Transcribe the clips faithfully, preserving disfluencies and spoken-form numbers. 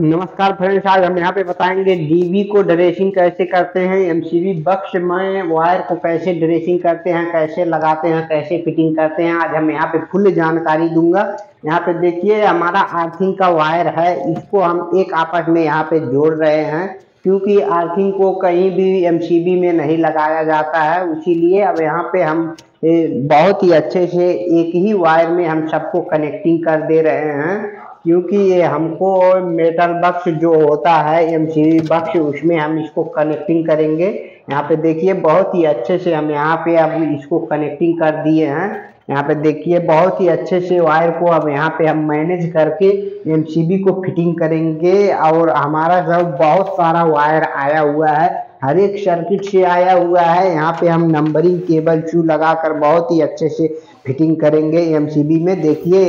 नमस्कार फ्रेंड्स, आज हम यहाँ पे बताएंगे डीवी को ड्रेसिंग कैसे करते हैं। एमसीबी बक्स में वायर को कैसे ड्रेसिंग करते हैं, कैसे लगाते हैं, कैसे फिटिंग करते हैं। आज हम यहाँ पे फुल जानकारी दूंगा। यहाँ पे देखिए, हमारा आर्थिंग का वायर है, इसको हम एक आपस में यहाँ पे जोड़ रहे हैं क्योंकि आर्थिंग को कहीं भी एमसीबी में नहीं लगाया जाता है। इसीलिए अब यहाँ पे हम बहुत ही अच्छे से एक ही वायर में हम सबको कनेक्टिंग कर दे रहे हैं, क्योंकि ये हमको मेटल बक्स जो होता है एमसीबी बक्स, उसमें हम इसको कनेक्टिंग करेंगे। यहाँ पे देखिए, बहुत ही अच्छे से हम यहाँ पे अब इसको कनेक्टिंग कर दिए हैं। यहाँ पे देखिए, बहुत ही अच्छे से वायर को अब यहाँ पे हम मैनेज करके एमसीबी को फिटिंग करेंगे। और हमारा सब बहुत सारा वायर आया हुआ है, हर एक सर्किट से आया हुआ है। यहाँ पे हम नंबरिंग केबल चू लगाकर बहुत ही अच्छे से फिटिंग करेंगे एमसीबी में। देखिए,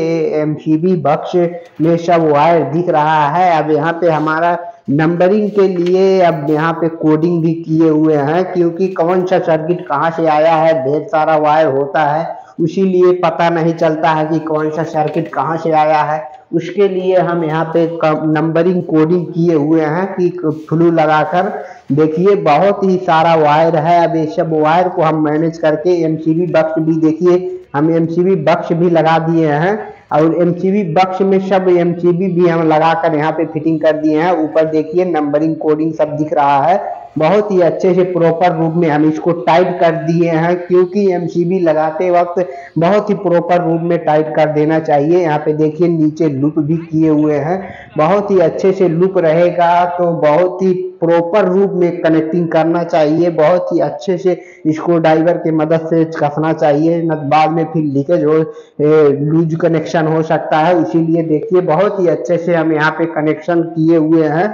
एमसीबी बक्स में सब वायर दिख रहा है। अब यहाँ पे हमारा नंबरिंग के लिए अब यहाँ पे कोडिंग भी किए हुए हैं, क्योंकि कौन सा सर्किट कहाँ से आया है। ढेर सारा वायर होता है, उसीलिए पता नहीं चलता है कि कौन सा सर्किट कहाँ से आया है। उसके लिए हम यहाँ पे नंबरिंग कोडिंग किए हुए हैं कि फ्लू लगाकर। देखिए, बहुत ही सारा वायर है। अब ये सब वायर को हम मैनेज करके एमसीबी बक्स भी, देखिए हम एमसीबी बक्स भी लगा दिए हैं। और एमसीबी बक्स में सब एमसीबी भी हम लगाकर यहाँ पे फिटिंग कर दिए हैं। ऊपर देखिए, नंबरिंग कोडिंग सब दिख रहा है। बहुत ही अच्छे से प्रॉपर रूप में हम इसको टाइट कर दिए हैं, क्योंकि एमसीबी लगाते वक्त बहुत ही प्रॉपर रूप में टाइट कर देना चाहिए। यहाँ पे देखिए, नीचे लूप भी किए हुए हैं। बहुत ही अच्छे से लूप रहेगा तो बहुत ही प्रॉपर रूप में कनेक्टिंग करना चाहिए। बहुत ही अच्छे से इसको ड्राइवर के मदद से कसना चाहिए, न बाद में फिर लीकेज हो, लूज कनेक्शन हो सकता है। इसीलिए देखिए, बहुत ही अच्छे से हम यहाँ पे कनेक्शन किए हुए हैं।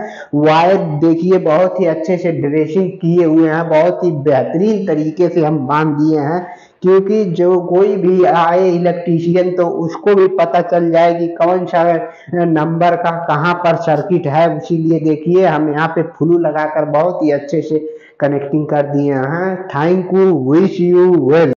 वायर देखिए, बहुत ही अच्छे से ड्रेसिंग किए हुए हैं, बहुत ही बेहतरीन तरीके से हम बांध दिए हैं, क्योंकि जो कोई भी आए इलेक्ट्रीशियन तो उसको भी पता चल जाए कि कौन सा नंबर का कहाँ पर सर्किट है। इसीलिए देखिए, हम यहाँ पे फ्लू लगाकर बहुत ही अच्छे से कनेक्टिंग कर दिए हैं। Thank you, wish you well.